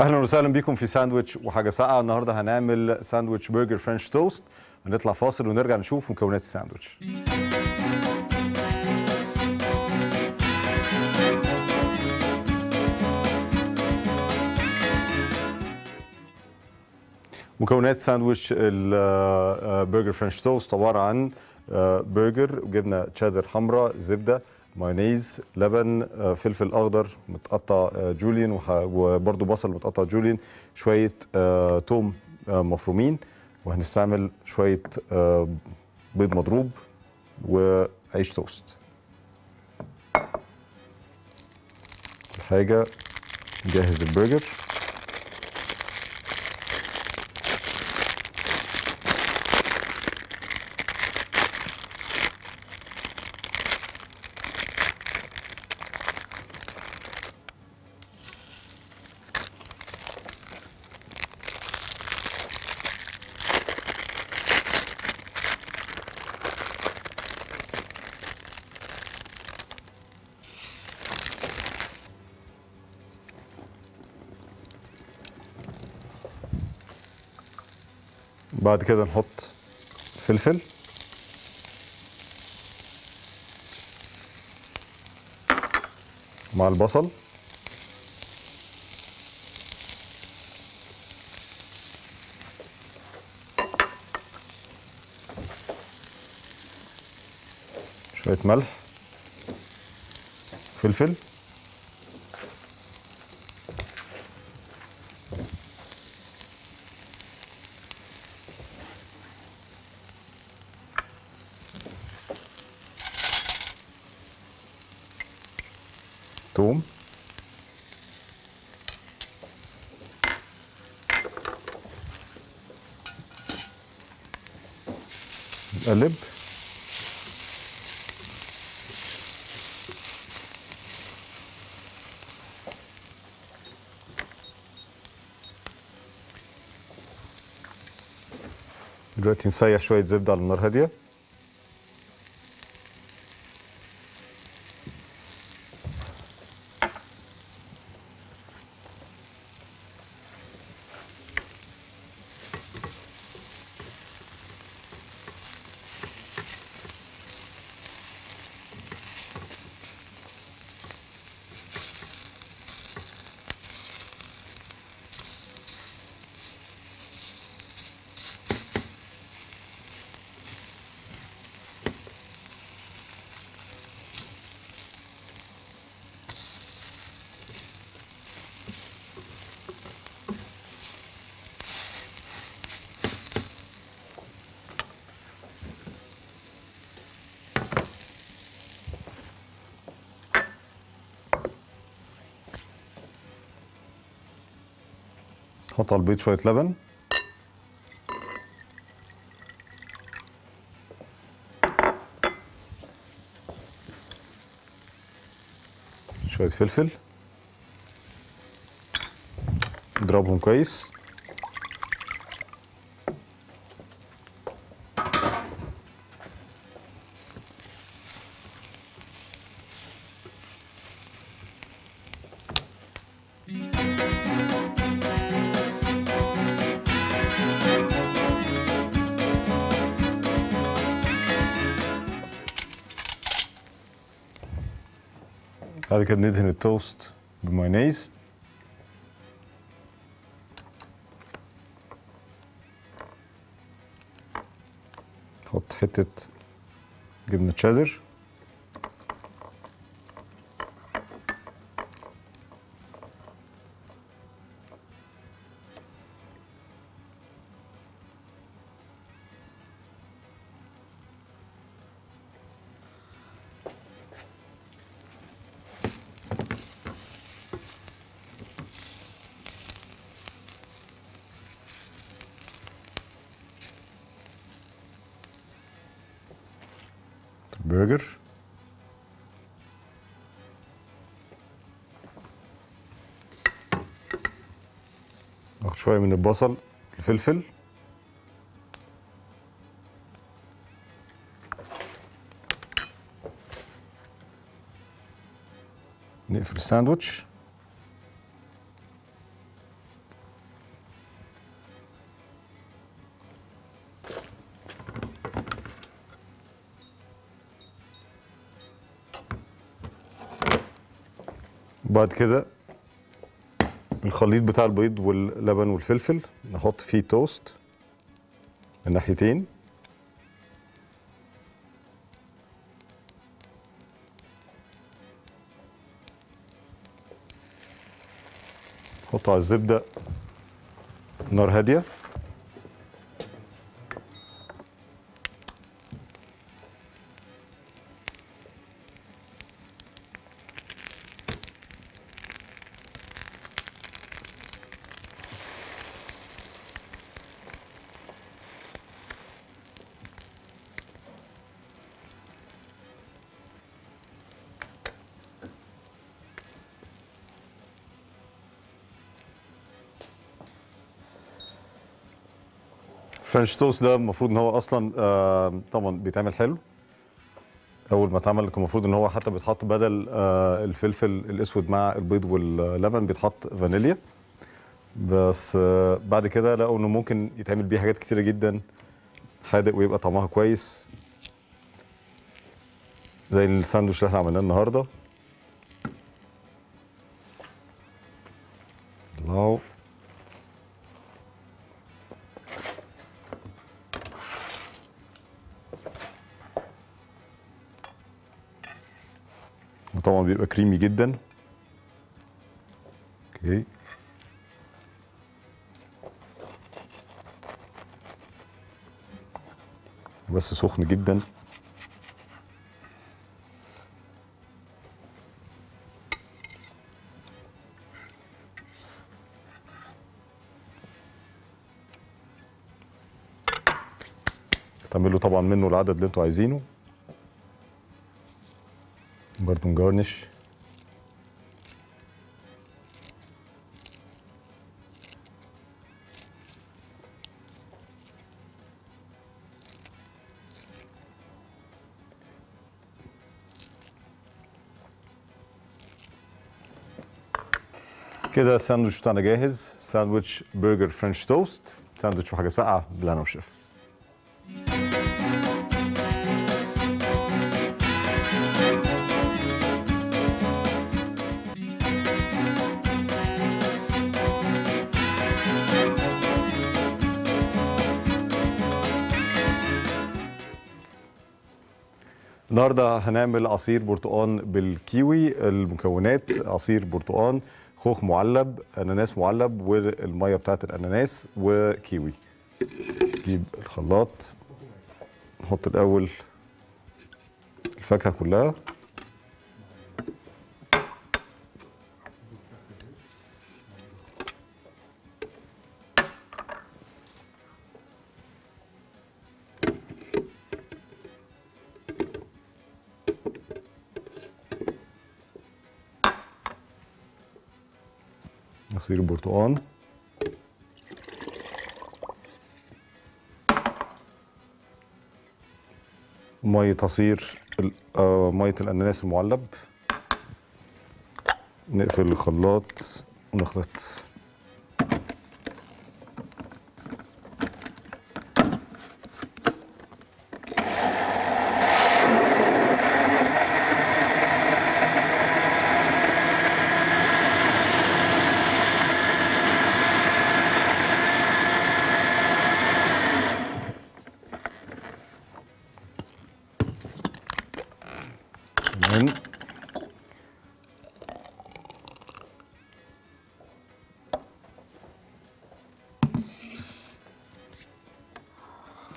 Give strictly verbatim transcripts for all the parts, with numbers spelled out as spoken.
اهلا وسهلا بيكم في ساندوتش وحاجه ساقعه. النهارده هنعمل ساندوتش برجر فرنش توست. هنطلع فاصل ونرجع نشوف مكونات الساندوتش. مكونات ساندوتش البرجر فرنش توست عباره عن برجر وجبنه تشيدر حمراء، زبده، مايونيز، لبن، فلفل اخضر متقطع جوليان، وبرده بصل متقطع جوليان، شويه توم مفرومين، وهنستعمل شويه بيض مضروب وعيش توست. حاجه نجهز البرجر. بعد كده نحط فلفل مع البصل شوية ملح، فلفل، توم، نقلب، دلوقتي نسيح شوية زبدة على النار هادية. نحط على البيض شوية لبن، شوية فلفل، نضربهم كويس. بعد كده ندهن التوست بمايونيز. نحط حتة جبنة تشيدر، برجر، ناخد شوية من البصل والفلفل، نقفل الساندوتش. بعد كده الخليط بتاع البيض واللبن والفلفل نحط فيه توست من ناحيتين، نحطه على الزبدة نار هادية، فرنش توست ده المفروض ان هو اصلا آه طبعا بيتعمل حلو. اول ما اتعمل كان المفروض ان هو حتى بيتحط بدل آه الفلفل الاسود مع البيض واللبن بيتحط فانيليا، بس آه بعد كده لقوا انه ممكن يتعمل بيه حاجات كتيره جدا حادق ويبقى طعمها كويس زي الساندوتش اللي احنا عملناه النهارده. الله، طبعا بيبقى كريمي جدا. اوكي، بس سخن جدا. تعملوا طبعا منه العدد اللي انتوا عايزينه، برضو نجارنش. كده الساندوتش بتاعنا جاهز، ساندوتش برجر فرنش توست، ساندوتش وحاجة ساقعة بالهنا والشفا. النهارده هنعمل عصير برتقان بالكيوي. المكونات: عصير برتقان، خوخ معلب، اناناس معلب، والميه بتاعه الاناناس، وكيوي. نجيب الخلاط، نحط الاول الفاكهه كلها، عصير البرتقال، ميه عصير ميه الاناناس المعلب. نقفل الخلاط ونخلط.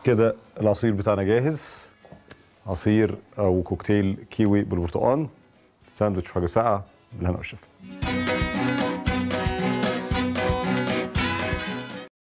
كده العصير بتاعنا جاهز، عصير او كوكتيل كيوي بالبرتقال، ساندوتش وحاجة ساقعة بالهنا والشفا.